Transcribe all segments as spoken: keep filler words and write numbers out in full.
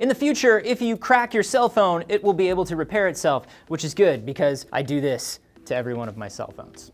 In the future, if you crack your cell phone, it will be able to repair itself, which is good because I do this to every one of my cell phones.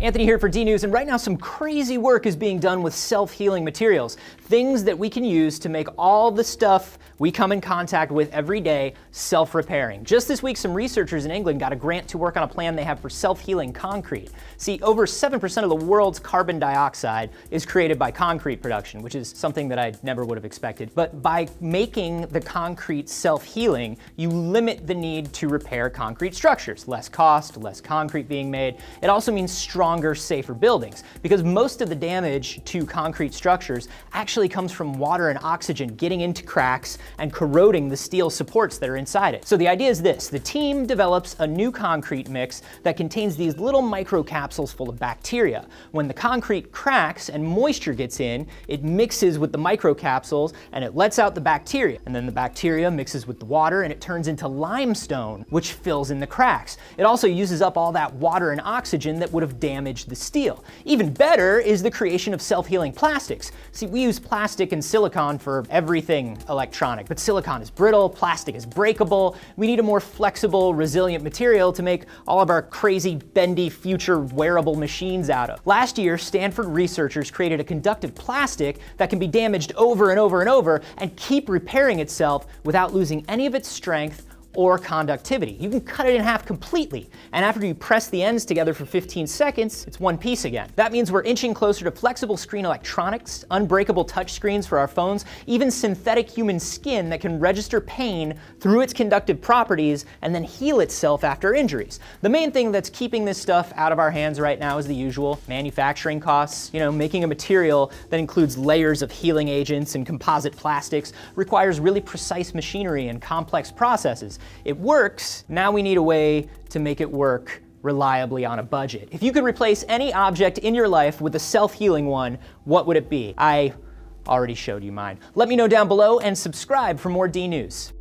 Anthony here for DNews, and right now some crazy work is being done with self-healing materials. Things that we can use to make all the stuff we come in contact with every day self-repairing. Just this week, some researchers in England got a grant to work on a plan they have for self-healing concrete. See, over seven percent of the world's carbon dioxide is created by concrete production, which is something that I never would have expected. But by making the concrete self-healing, you limit the need to repair concrete structures. Less cost, less concrete being made. It also means stronger Stronger, safer buildings, because most of the damage to concrete structures actually comes from water and oxygen getting into cracks and corroding the steel supports that are inside it. So the idea is this: the team develops a new concrete mix that contains these little microcapsules full of bacteria. When the concrete cracks and moisture gets in, it mixes with the microcapsules and it lets out the bacteria. And then the bacteria mixes with the water and it turns into limestone, which fills in the cracks. It also uses up all that water and oxygen that would have damaged damage the steel. Even better is the creation of self-healing plastics. See, we use plastic and silicon for everything electronic, but silicon is brittle, plastic is breakable. We need a more flexible, resilient material to make all of our crazy, bendy, future wearable machines out of. Last year, Stanford researchers created a conductive plastic that can be damaged over and over and over and keep repairing itself without losing any of its strength or conductivity. You can cut it in half completely, and after you press the ends together for fifteen seconds, it's one piece again. That means we're inching closer to flexible screen electronics, unbreakable touch screens for our phones, even synthetic human skin that can register pain through its conductive properties and then heal itself after injuries. The main thing that's keeping this stuff out of our hands right now is the usual manufacturing costs. You know, making a material that includes layers of healing agents and composite plastics requires really precise machinery and complex processes. It works. Now we need a way to make it work reliably on a budget. If you could replace any object in your life with a self-healing one, what would it be? I already showed you mine. Let me know down below and subscribe for more DNews.